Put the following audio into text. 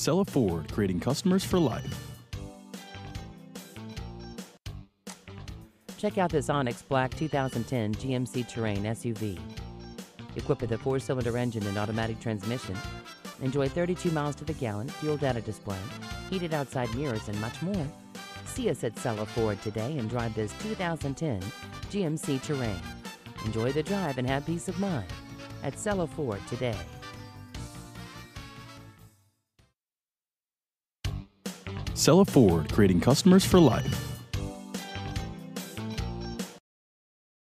Cella Ford, creating customers for life. Check out this Onyx Black 2010 GMC Terrain SUV. Equipped with a 4-cylinder engine and automatic transmission, enjoy 32 miles to the gallon, fuel data display, heated outside mirrors, and much more. See us at Cella Ford today and drive this 2010 GMC Terrain. Enjoy the drive and have peace of mind at Cella Ford today. Cella Ford, creating customers for life.